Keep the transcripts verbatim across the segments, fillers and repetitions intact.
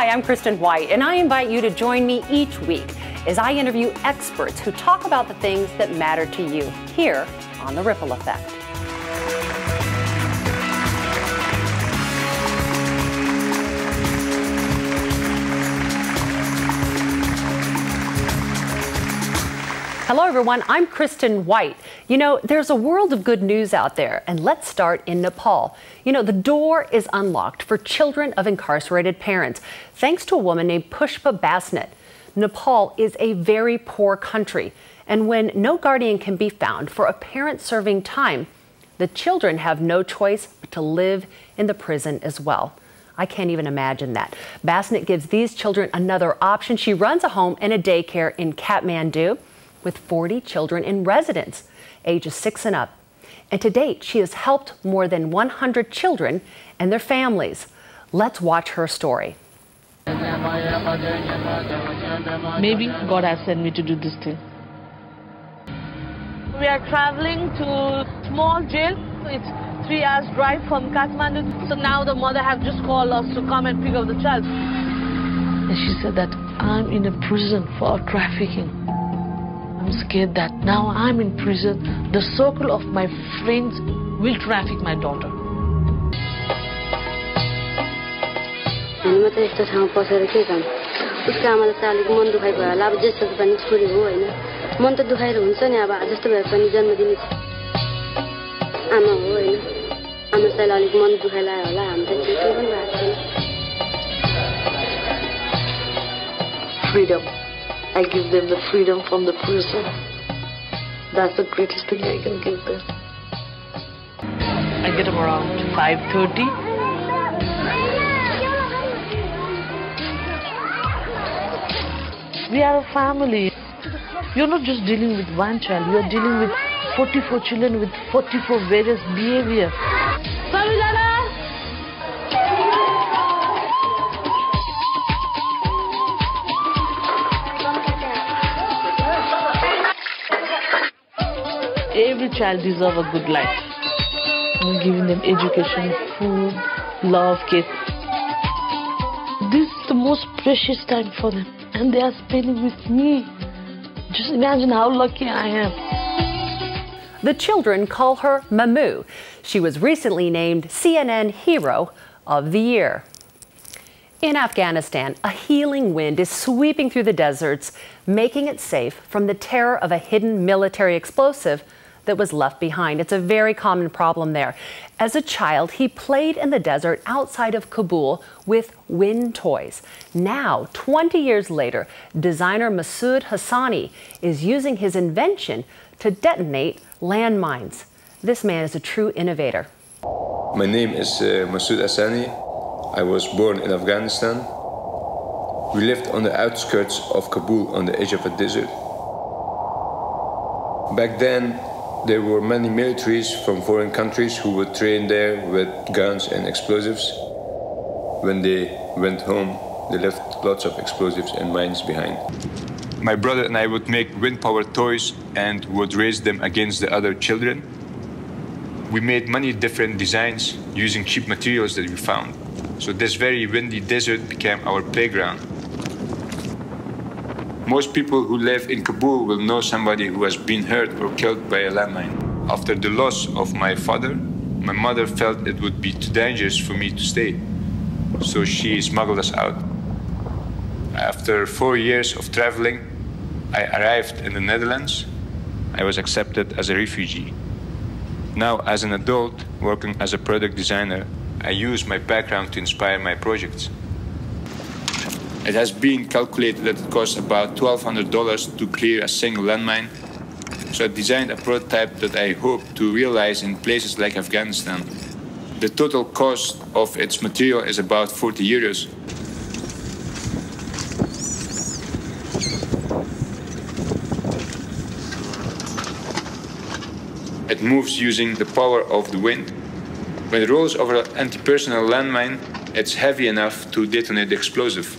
Hi, I'm Kristen White, and I invite you to join me each week as I interview experts who talk about the things that matter to you here on The Ripple Effect. Hello, everyone. I'm Kristen White. You know, there's a world of good news out there, and let's start in Nepal. You know, the door is unlocked for children of incarcerated parents, thanks to a woman named Pushpa Basnet. Nepal is a very poor country, and when no guardian can be found for a parent serving time, the children have no choice but to live in the prison as well. I can't even imagine that. Basnet gives these children another option. She runs a home and a daycare in Kathmandu, with forty children in residence, ages six and up. And to date, she has helped more than one hundred children and their families. Let's watch her story. Maybe God has sent me to do this thing. We are traveling to a small jail. It's three hours drive from Kathmandu. So now the mother has just called us to come and pick up the child. And she said that I'm in a prison for trafficking. I'm scared that now I'm in prison, the circle of my friends will traffic my daughter. Freedom. I give them the freedom from the prison. That's the greatest thing I can give them. I get up around five thirty. We are a family. You're not just dealing with one child. You're dealing with forty-four children with forty-four various behaviors. Every child deserves a good life. We're giving them education, food, love, kids. This is the most precious time for them, and they are spending with me. Just imagine how lucky I am. The children call her Mamu. She was recently named C N N Hero of the Year. In Afghanistan, a healing wind is sweeping through the deserts, making it safe from the terror of a hidden military explosive that was left behind. It's a very common problem there. As a child, he played in the desert outside of Kabul with wind toys. Now, twenty years later, designer Masood Hassani is using his invention to detonate landmines. This man is a true innovator. My name is uh, Masood Hassani. I was born in Afghanistan. We lived on the outskirts of Kabul on the edge of a desert. Back then, there were many militaries from foreign countries who would train there with guns and explosives. When they went home, they left lots of explosives and mines behind. My brother and I would make wind-powered toys and would race them against the other children. We made many different designs using cheap materials that we found. So this very windy desert became our playground. Most people who live in Kabul will know somebody who has been hurt or killed by a landmine. After the loss of my father, my mother felt it would be too dangerous for me to stay. So she smuggled us out. After four years of traveling, I arrived in the Netherlands. I was accepted as a refugee. Now, as an adult, working as a product designer, I use my background to inspire my projects. It has been calculated that it costs about twelve hundred dollars to clear a single landmine. So I designed a prototype that I hope to realize in places like Afghanistan. The total cost of its material is about forty euros. It moves using the power of the wind. When it rolls over an anti-personnel landmine, it's heavy enough to detonate the explosive.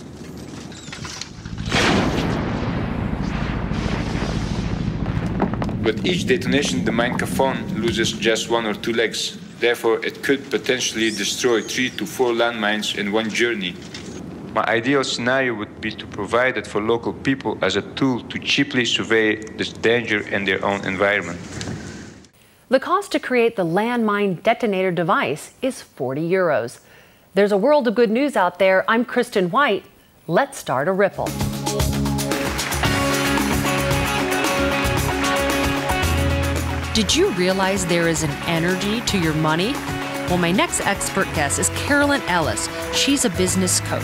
With each detonation, the mine kafon loses just one or two legs. Therefore, it could potentially destroy three to four landmines in one journey. my ideal scenario would be to provide it for local people as a tool to cheaply survey this danger in their own environment. The cost to create the landmine detonator device is forty euros. There's a world of good news out there. I'm Kristen White. Let's start a ripple. Did you realize there is an energy to your money? Well, my next expert guest is Carolyn Ellis. She's a business coach,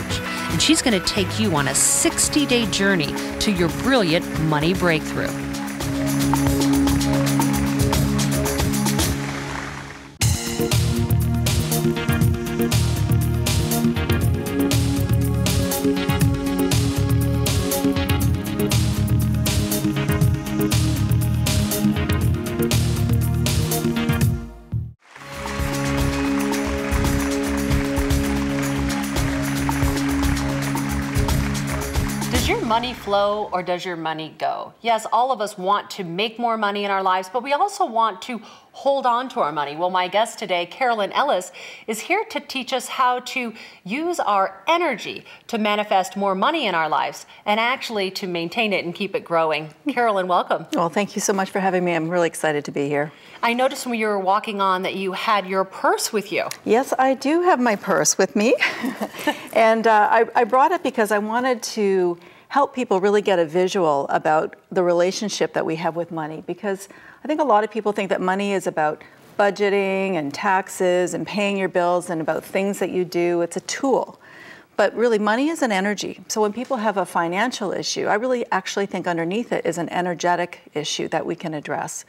and she's going to take you on a sixty-day journey to your brilliant money breakthrough. Money flow or does your money go? Yes, all of us want to make more money in our lives, but we also want to hold on to our money. Well, my guest today, Carolyn Ellis, is here to teach us how to use our energy to manifest more money in our lives and actually to maintain it and keep it growing. Carolyn, welcome. Well, thank you so much for having me. I'm really excited to be here. I noticed when you were walking on that you had your purse with you. Yes, I do have my purse with me. and uh, I, I brought it because I wanted to help people really get a visual about the relationship that we have with money, because I think a lot of people think that money is about budgeting and taxes and paying your bills and about things that you do. It's a tool. But really, money is an energy. So when people have a financial issue, I really actually think underneath it is an energetic issue that we can address.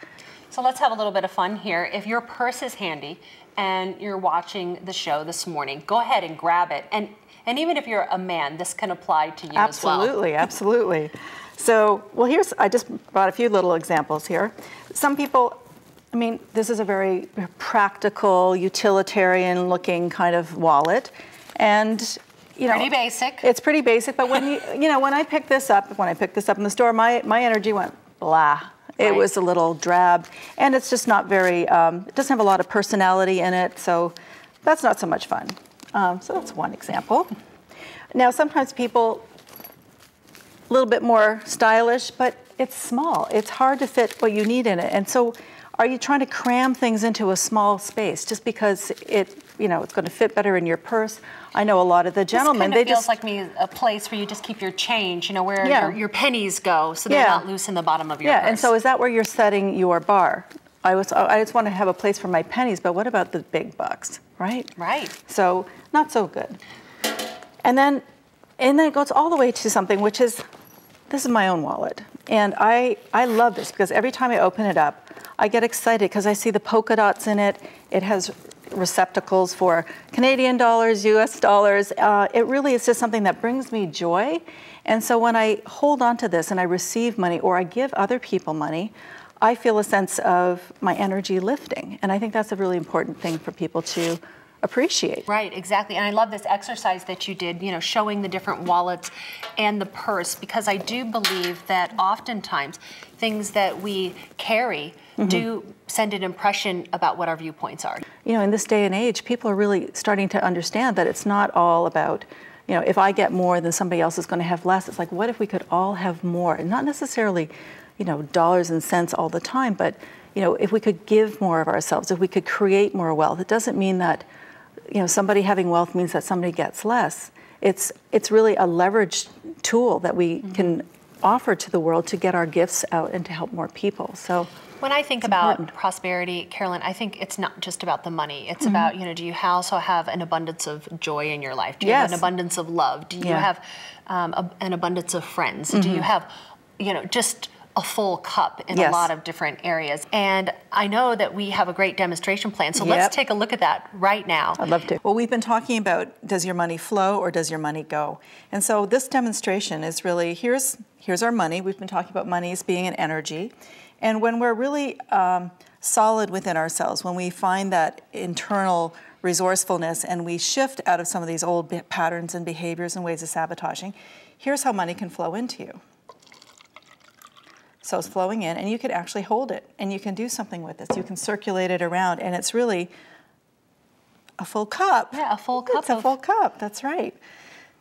So let's have a little bit of fun here. If your purse is handy and you're watching the show this morning, go ahead and grab it. And And even if you're a man, this can apply to you as well. Absolutely, absolutely. So, well, here's, I just brought a few little examples here. Some people, I mean, this is a very practical, utilitarian looking kind of wallet. And, you know. Pretty basic. It's pretty basic, but when you, you know, when I picked this up, when I picked this up in the store, my, my energy went blah. It was a little drab, and it's just not very, um, it doesn't have a lot of personality in it, so that's not so much fun. Um, so that's one example. Now, sometimes people, a little bit more stylish, but it's small. It's hard to fit what you need in it. And so are you trying to cram things into a small space just because it, you know, it's going to fit better in your purse? I know a lot of the gentlemen, they just... This kind of feels just, like me, a place where you just keep your change, you know, where yeah. your, your pennies go so they're yeah. not loose in the bottom of your yeah. purse. Yeah, and so is that where you're setting your bar? I, was, I just want to have a place for my pennies, but what about the big bucks, right? Right. So, not so good. And then, and then it goes all the way to something which is, this is my own wallet. And I, I love this because every time I open it up, I get excited because I see the polka dots in it. It has receptacles for Canadian dollars, U S dollars. Uh, it really is just something that brings me joy. And so when I hold on to this and I receive money or I give other people money, I feel a sense of my energy lifting, and I think that's a really important thing for people to appreciate. Right, exactly, and I love this exercise that you did, you know, showing the different wallets and the purse, because I do believe that oftentimes things that we carry mm-hmm. do send an impression about what our viewpoints are. You know, in this day and age, people are really starting to understand that it's not all about, you know, if I get more, then somebody else is going to have less. It's like, what if we could all have more, and not necessarily you know, dollars and cents all the time, but, you know, if we could give more of ourselves, if we could create more wealth, it doesn't mean that, you know, somebody having wealth means that somebody gets less. It's, it's really a leveraged tool that we mm-hmm. can offer to the world to get our gifts out and to help more people, so. When I think about important. prosperity, Carolyn, I think it's not just about the money. It's mm-hmm. about, you know, do you also have an abundance of joy in your life? Do you yes. have an abundance of love? Do you yeah. have um, a, an abundance of friends? Mm-hmm. Do you have, you know, just a full cup in yes. a lot of different areas. And I know that we have a great demonstration plan, so yep. let's take a look at that right now. I'd love to. Well, we've been talking about does your money flow or does your money go? And so this demonstration is really, here's, here's our money. We've been talking about money as being an energy. And when we're really um, solid within ourselves, when we find that internal resourcefulness and we shift out of some of these old patterns and behaviors and ways of sabotaging, here's how money can flow into you. So it's flowing in, and you can actually hold it, and you can do something with this. You can circulate it around, and it's really a full cup. Yeah, a full cup. It's a full cup, that's right.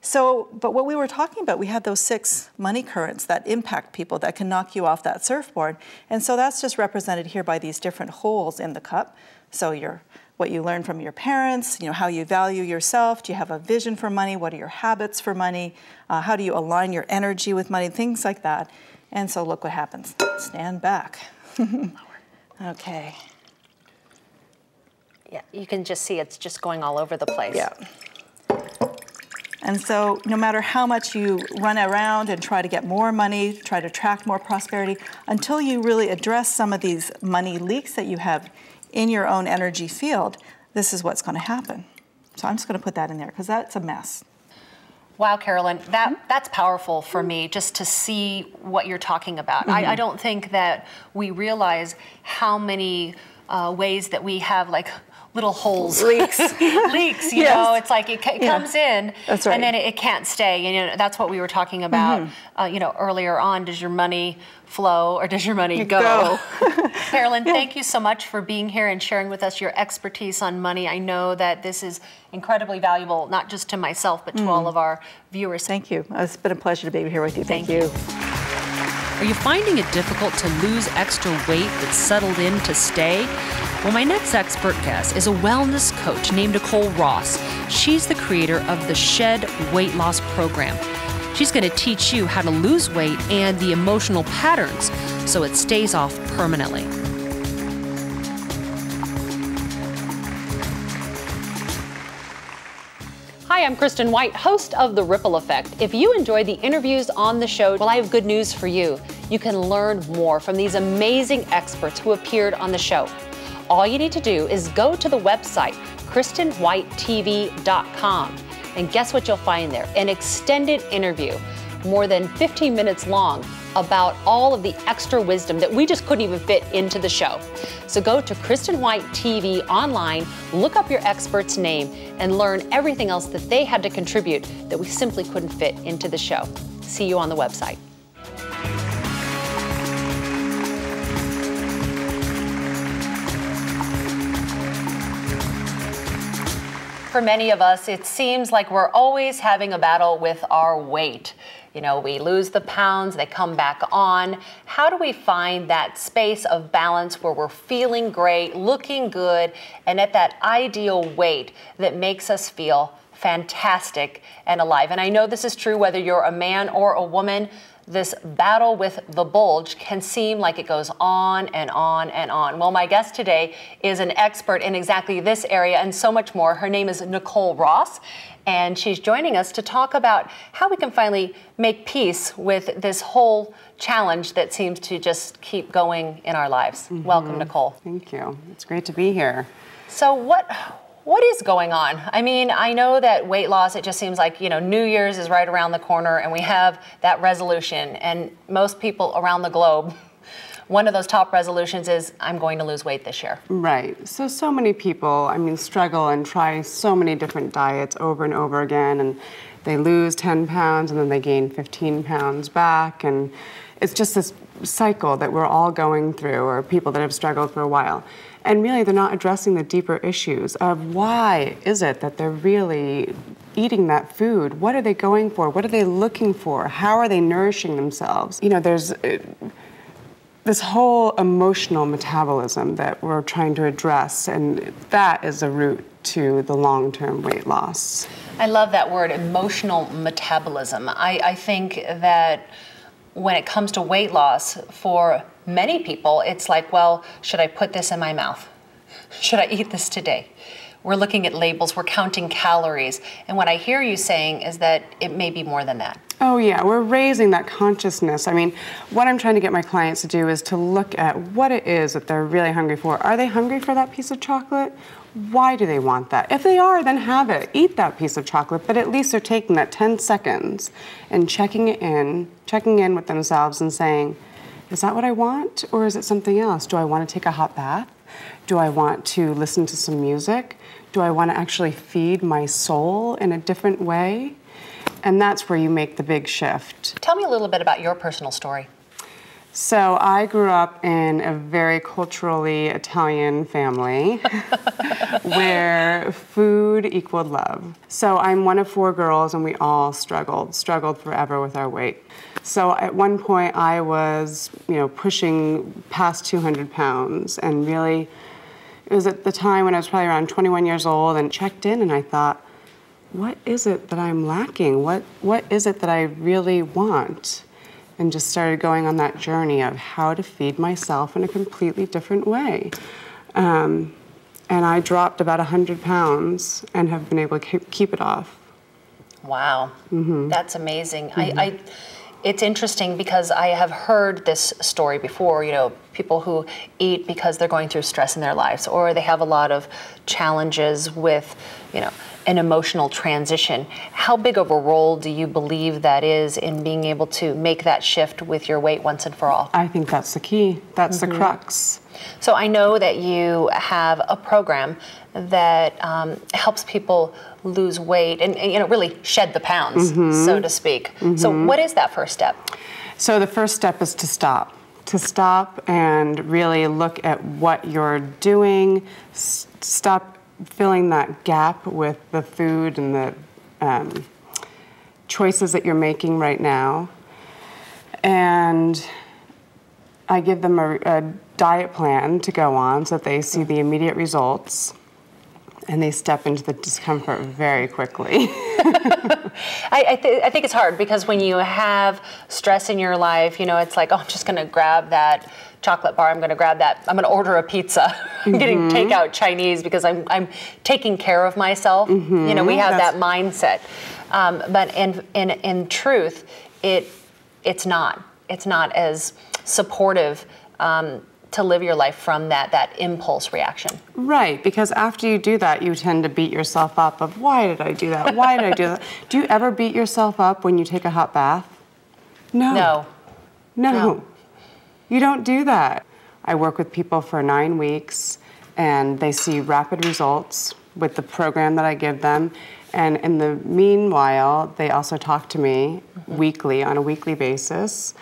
So, but what we were talking about, we had those six money currents that impact people, that can knock you off that surfboard. And so that's just represented here by these different holes in the cup. So your, what you learn from your parents, you know, how you value yourself, do you have a vision for money, what are your habits for money, uh, how do you align your energy with money, things like that. And so look what happens. Stand back. Okay. Yeah, you can just see it's just going all over the place. Yeah. And so no matter how much you run around and try to get more money, try to attract more prosperity, until you really address some of these money leaks that you have in your own energy field, this is what's going to happen. So I'm just going to put that in there because that's a mess. Wow, Carolyn, that, that's powerful for me just to see what you're talking about. Mm-hmm. I, I don't think that we realize how many uh, ways that we have like little holes, leaks, leaks. You yes. know, it's like it, it yeah. comes in, that's right. and then it, it can't stay. And you know, that's what we were talking about. Mm-hmm. uh, you know, earlier on, does your money flow or does your money you go? go. Carolyn, yeah. thank you so much for being here and sharing with us your expertise on money. I know that this is incredibly valuable, not just to myself, but to mm-hmm. all of our viewers. Thank you. It's been a pleasure to be here with you. Thank, thank you. you. Are you finding it difficult to lose extra weight that's settled in to stay? Well, my next expert guest is a wellness coach named Nicole Ross. She's the creator of the Shed Weight Loss Program. She's going to teach you how to lose weight and the emotional patterns so it stays off permanently. Hi, I'm Kristen White, host of The Ripple Effect. If you enjoy the interviews on the show, well, I have good news for you. You can learn more from these amazing experts who appeared on the show. All you need to do is go to the website, Kristen White T V dot com, and guess what you'll find there? An extended interview, more than fifteen minutes long, about all of the extra wisdom that we just couldn't even fit into the show. So go to Kristen White T V online, look up your expert's name, and learn everything else that they had to contribute that we simply couldn't fit into the show. See you on the website. For many of us, it seems like we're always having a battle with our weight. You know, we lose the pounds, they come back on. How do we find that space of balance where we're feeling great, looking good, and at that ideal weight that makes us feel fantastic and alive? And I know this is true whether you're a man or a woman. This battle with the bulge can seem like it goes on and on and on. Well, my guest today is an expert in exactly this area and so much more. Her name is Nicole Ross, and she's joining us to talk about how we can finally make peace with this whole challenge that seems to just keep going in our lives. Mm-hmm. Welcome, Nicole. Thank you. It's great to be here. So what... What is going on? I mean, I know that weight loss, it just seems like, you know, New Year's is right around the corner and we have that resolution, and most people around the globe, one of those top resolutions is, I'm going to lose weight this year. Right, so, so many people, I mean, struggle and try so many different diets over and over again, and they lose ten pounds and then they gain fifteen pounds back, and it's just this cycle that we're all going through, or people that have struggled for a while. And really, they're not addressing the deeper issues of why is it that they're really eating that food? What are they going for? What are they looking for? How are they nourishing themselves? You know, there's this whole emotional metabolism that we're trying to address, and that is the root to the long-term weight loss. I love that word, emotional metabolism. I, I think that when it comes to weight loss, for many people, it's like, well, should I put this in my mouth? Should I eat this today? We're looking at labels, we're counting calories. And what I hear you saying is that it may be more than that. Oh yeah, we're raising that consciousness. I mean, what I'm trying to get my clients to do is to look at what it is that they're really hungry for. Are they hungry for that piece of chocolate? Why do they want that? If they are, then have it. Eat that piece of chocolate, but at least they're taking that ten seconds and checking it in, checking in with themselves and saying, is that what I want, or is it something else? Do I want to take a hot bath? Do I want to listen to some music? Do I want to actually feed my soul in a different way? And that's where you make the big shift. Tell me a little bit about your personal story. So I grew up in a very culturally Italian family where food equaled love. So I'm one of four girls and we all struggled, struggled forever with our weight. So at one point I was, you know, pushing past two hundred pounds, and really it was at the time when I was probably around twenty-one years old and checked in, and I thought, what is it that I'm lacking? What, what is it that I really want? And just started going on that journey of how to feed myself in a completely different way. Um, and I dropped about one hundred pounds and have been able to keep it off. Wow, mm-hmm. That's amazing. Mm-hmm. I, I, it's interesting because I have heard this story before, you know, people who eat because they're going through stress in their lives, or they have a lot of challenges with, you know, an emotional transition. How big of a role do you believe that is in being able to make that shift with your weight once and for all? I think that's the key. That's mm-hmm. the crux. So I know that you have a program that um, helps people lose weight and, and, you know, really shed the pounds, mm-hmm. so to speak. Mm-hmm. So what is that first step? So the first step is to stop. To stop and really look at what you're doing. S- stop filling that gap with the food and the um, choices that you're making right now. And I give them a, a diet plan to go on so that they see the immediate results, and they step into the discomfort very quickly. I, I, th I think it's hard because when you have stress in your life, you know, it's like, oh, I'm just gonna grab that chocolate bar, I'm gonna grab that, I'm gonna order a pizza. I'm mm-hmm. getting takeout Chinese because I'm, I'm taking care of myself. Mm-hmm. You know, we have That's... that mindset. Um, but in, in, in truth, it, it's not. It's not as supportive um, to live your life from that, that impulse reaction. Right, because after you do that, you tend to beat yourself up of, why did I do that? Why did I do that? Do you ever beat yourself up when you take a hot bath? No. No. No. no. You don't do that. I work with people for nine weeks and they see rapid results with the program that I give them. And in the meanwhile, they also talk to me mm-hmm. weekly, on a weekly basis.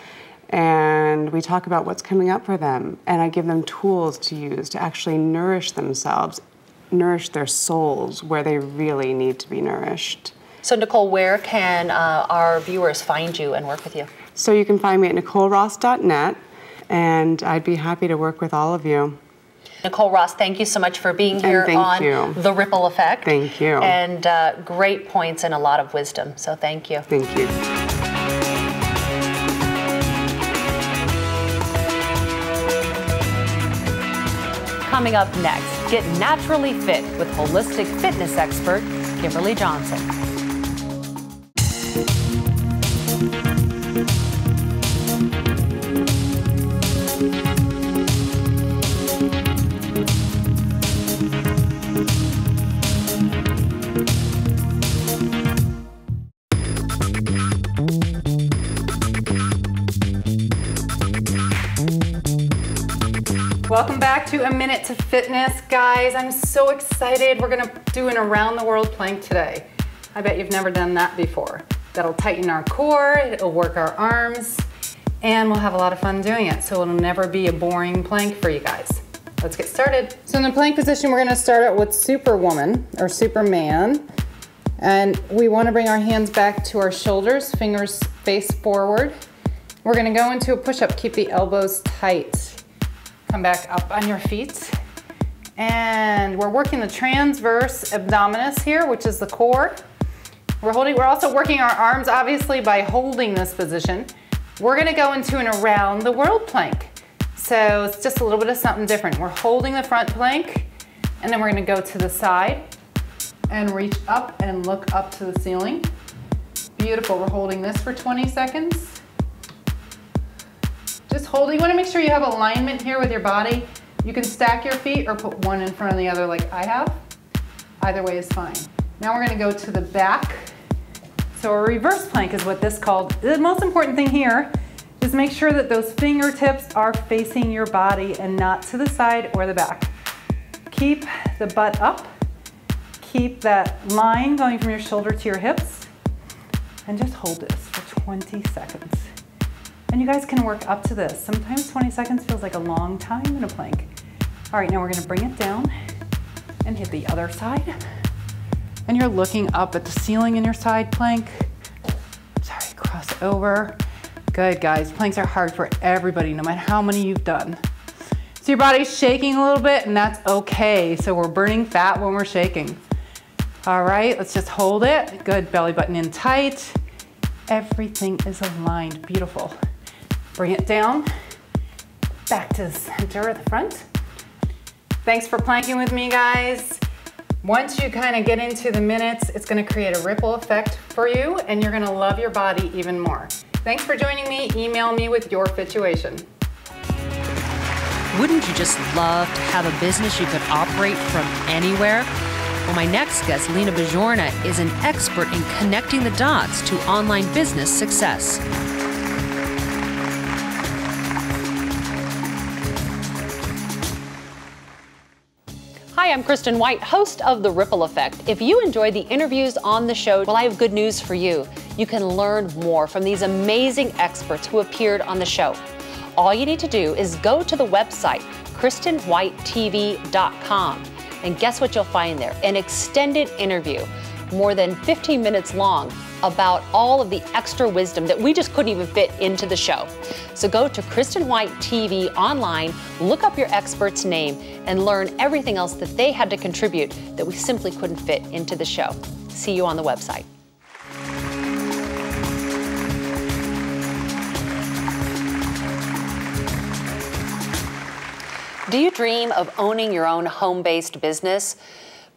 And we talk about what's coming up for them. And I give them tools to use to actually nourish themselves, nourish their souls where they really need to be nourished. So Nicole, where can uh, our viewers find you and work with you? So you can find me at Nicole Ross dot net. And I'd be happy to work with all of you. Nicole Ross, thank you so much for being here on you. The Ripple Effect. Thank you. And uh, great points and a lot of wisdom, so thank you. Thank you. Coming up next, get naturally fit with holistic fitness expert, Kimberly Johnson. Welcome back to A Minute to Fitness, guys. I'm so excited. We're gonna do an around the world plank today. I bet you've never done that before. That'll tighten our core, it'll work our arms, and we'll have a lot of fun doing it, so it'll never be a boring plank for you guys. Let's get started. So in the plank position, we're gonna start out with Superwoman or Superman, and we wanna bring our hands back to our shoulders, fingers face forward. We're gonna go into a push-up, keep the elbows tight. Come back up on your feet. And we're working the transverse abdominis here, which is the core. We're holding, we're also working our arms, obviously, by holding this position. We're gonna go into an around the world plank. So it's just a little bit of something different. We're holding the front plank, and then we're gonna go to the side and reach up and look up to the ceiling. Beautiful, we're holding this for twenty seconds. Just hold it. You want to make sure you have alignment here with your body. You can stack your feet or put one in front of the other like I have. Either way is fine. Now we're going to go to the back. So a reverse plank is what this is called. The most important thing here is make sure that those fingertips are facing your body and not to the side or the back. Keep the butt up. Keep that line going from your shoulder to your hips. And just hold this for twenty seconds. And you guys can work up to this. Sometimes twenty seconds feels like a long time in a plank. All right, now we're gonna bring it down and hit the other side. And you're looking up at the ceiling in your side plank. Sorry, cross over. Good, guys. Planks are hard for everybody, no matter how many you've done. So your body's shaking a little bit, and that's okay. So we're burning fat when we're shaking. All right, let's just hold it. Good, belly button in tight. Everything is aligned, beautiful. Bring it down, back to the center of the front. Thanks for planking with me, guys. Once you kind of get into the minutes, it's gonna create a ripple effect for you, and you're gonna love your body even more. Thanks for joining me. Email me with your situation. Wouldn't you just love to have a business you could operate from anywhere? Well, my next guest, Lena Bjorna, is an expert in connecting the dots to online business success. Hi, I'm Kristen White, host of The Ripple Effect. If you enjoy the interviews on the show, well, I have good news for you. You can learn more from these amazing experts who appeared on the show. All you need to do is go to the website, Kristen White T V dot com. And guess what you'll find there? An extended interview, more than fifteen minutes long, about all of the extra wisdom that we just couldn't even fit into the show. So go to Kristen White T V online, look up your expert's name, and learn everything else that they had to contribute that we simply couldn't fit into the show. See you on the website. Do you dream of owning your own home-based business?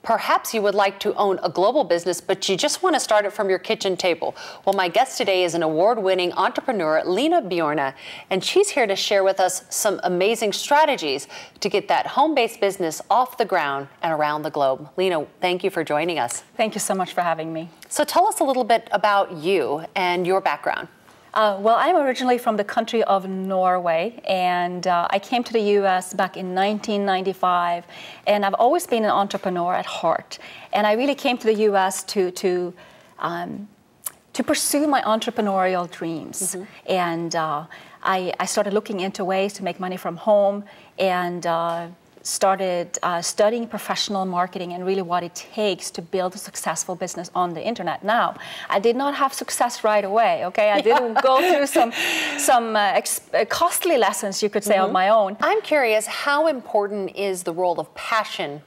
Perhaps you would like to own a global business, but you just want to start it from your kitchen table. Well, my guest today is an award-winning entrepreneur, Lena Bjorna, and she's here to share with us some amazing strategies to get that home-based business off the ground and around the globe. Lena, thank you for joining us. Thank you so much for having me. So tell us a little bit about you and your background. Uh, well, I'm originally from the country of Norway, and uh, I came to the U S back in nineteen ninety-five, and I've always been an entrepreneur at heart. And I really came to the U S to, to, um, to pursue my entrepreneurial dreams. Mm-hmm. And uh, I, I started looking into ways to make money from home, and uh, started uh, studying professional marketing and really what it takes to build a successful business on the internet. Now, I did not have success right away, okay? I yeah. didn't go through some, some uh, ex costly lessons, you could say, mm-hmm. on my own. I'm curious, how important is the role of passion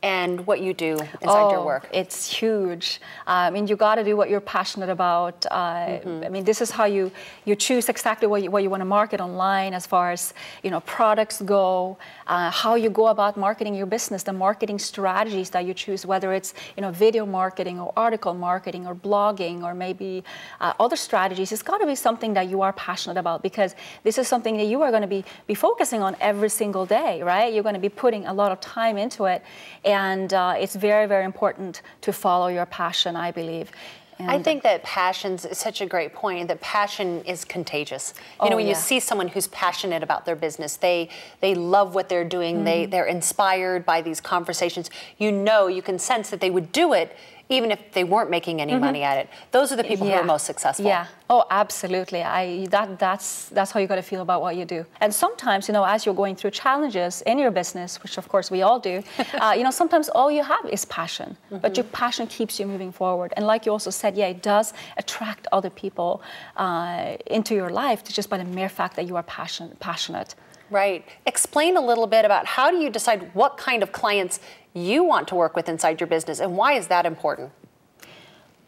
and what you do inside oh, your work? It's huge. Uh, I mean, you got to do what you're passionate about. Uh, mm-hmm. I mean, this is how you, you choose exactly what you, what you want to market online as far as, you know, products go, uh, how you go about marketing your business, the marketing strategies that you choose, whether it's, you know, video marketing or article marketing or blogging or maybe uh, other strategies. It's got to be something that you are passionate about, because this is something that you are going to be, be focusing on every single day, right? You're going to be putting a lot of time into it. And uh, it's very, very important to follow your passion, I believe. And I think that passion is such a great point, that passion is contagious. You oh, know, when yeah. you see someone who's passionate about their business, they, they love what they're doing, mm-hmm. they, they're inspired by these conversations. You know, you can sense that they would do it even if they weren't making any mm-hmm. money at it. Those are the people yeah. who are most successful. Yeah. Oh, absolutely. I, that, that's, that's how you got to feel about what you do. And sometimes, you know, as you're going through challenges in your business, which of course we all do, uh, you know, sometimes all you have is passion. Mm-hmm. But your passion keeps you moving forward. And like you also said, yeah, it does attract other people uh, into your life just by the mere fact that you are passion, passionate. Right. Explain a little bit about how do you decide what kind of clients you want to work with inside your business, and why is that important?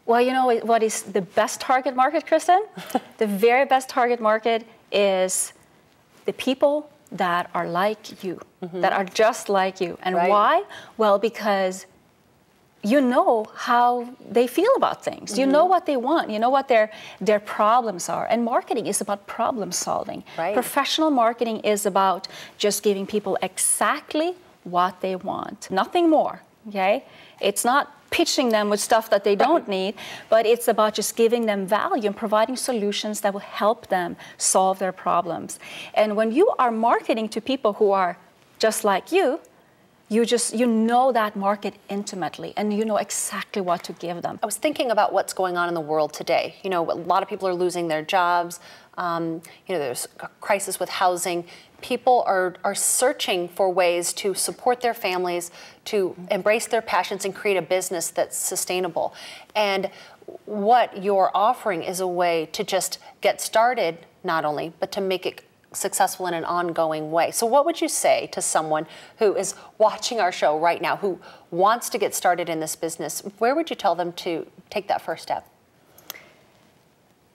Well, you know, what is the best target market, Kristen? The very best target market is the people that are like you, mm-hmm. that are just like you. And right. why? Well, because you know how they feel about things. Mm-hmm. You know what they want. You know what their, their problems are. And marketing is about problem solving. Right. Professional marketing is about just giving people exactly what they want, nothing more, okay? It's not pitching them with stuff that they don't need, but it's about just giving them value and providing solutions that will help them solve their problems. And when you are marketing to people who are just like you, you just, you know that market intimately and you know exactly what to give them. I was thinking about what's going on in the world today. You know, a lot of people are losing their jobs. Um, you know, there's a crisis with housing. People are, are searching for ways to support their families, to embrace their passions and create a business that's sustainable. And what you're offering is a way to just get started, not only, but to make it successful in an ongoing way. So what would you say to someone who is watching our show right now, who wants to get started in this business? Where would you tell them to take that first step?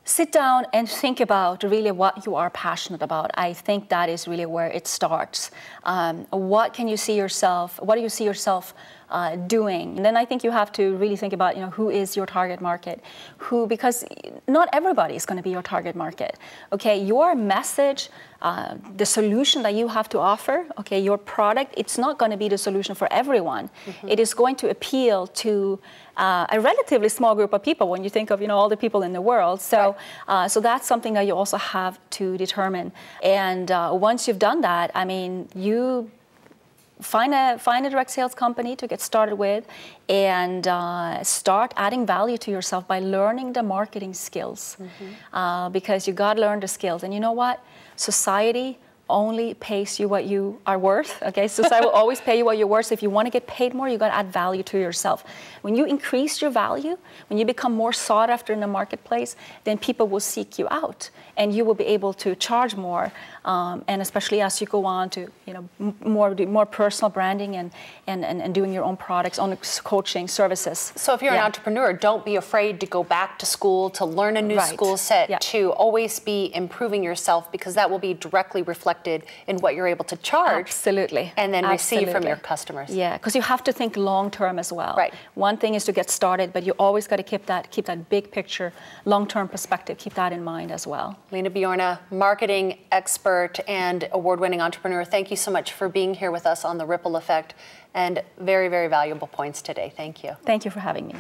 Sit down and think about really what you are passionate about. I think that is really where it starts. Um, what can you see yourself, what do you see yourself uh, doing? And then I think you have to really think about, you know, who is your target market? Who, because not everybody is gonna be your target market. Okay, your message, uh, the solution that you have to offer, okay, your product, it's not gonna be the solution for everyone. Mm-hmm. It is going to appeal to Uh, a relatively small group of people when you think of, you know, all the people in the world. So, right. uh, so that's something that you also have to determine. And uh, once you've done that, I mean, you find a find a direct sales company to get started with, and uh, start adding value to yourself by learning the marketing skills, mm-hmm. uh, because you gotta learn the skills. And you know what, society only pays you what you are worth, okay? Society will always pay you what you're worth. So if you want to get paid more, you got to add value to yourself. When you increase your value, when you become more sought after in the marketplace, then people will seek you out and you will be able to charge more. Um, and especially as you go on to, you know, more do more personal branding and, and, and, and doing your own products, own coaching services. So if you're yeah. an entrepreneur, don't be afraid to go back to school, to learn a new right. school set, yeah. to always be improving yourself, because that will be directly reflected in what you're able to charge. Absolutely. And then Absolutely. receive from your customers. Yeah, because you have to think long term as well. Right. One thing is to get started, but you always got to keep that, keep that big picture, long term perspective, keep that in mind as well. Lena Bjorna, marketing expert and award-winning entrepreneur, thank you so much for being here with us on The Ripple Effect, and very, very valuable points today. Thank you. Thank you for having me.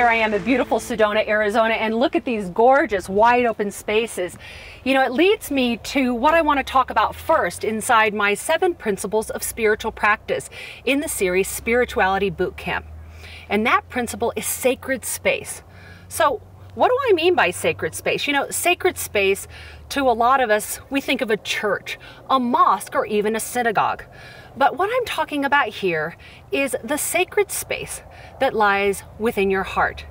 Here I am in beautiful Sedona, Arizona, and look at these gorgeous wide open spaces. You know, it leads me to what I want to talk about first inside my seven principles of spiritual practice in the series Spirituality Bootcamp. And that principle is sacred space. So what do I mean by sacred space? You know, sacred space, to a lot of us, we think of a church, a mosque, or even a synagogue. But what I'm talking about here is the sacred space that lies within your heart.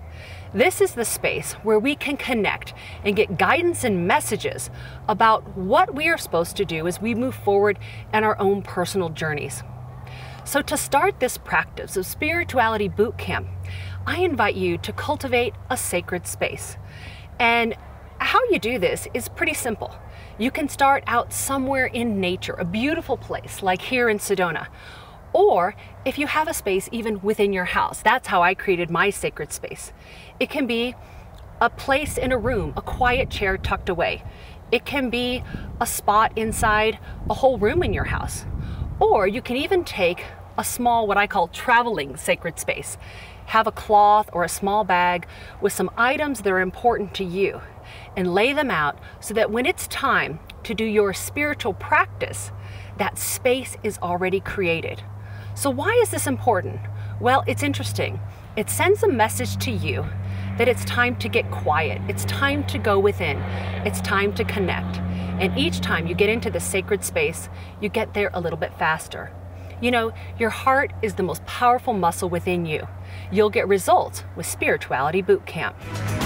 This is the space where we can connect and get guidance and messages about what we are supposed to do as we move forward in our own personal journeys. So to start this practice of Spirituality Bootcamp, I invite you to cultivate a sacred space. And how you do this is pretty simple. You can start out somewhere in nature, a beautiful place like here in Sedona, or if you have a space even within your house. That's how I created my sacred space. It can be a place in a room, a quiet chair tucked away. It can be a spot inside a whole room in your house, or you can even take a small, what I call traveling sacred space. Have a cloth or a small bag with some items that are important to you, and lay them out so that when it's time to do your spiritual practice, that space is already created. So why is this important? Well, it's interesting. It sends a message to you that it's time to get quiet. It's time to go within. It's time to connect. And each time you get into the sacred space, you get there a little bit faster. You know, your heart is the most powerful muscle within you. You'll get results with Spirituality Bootcamp.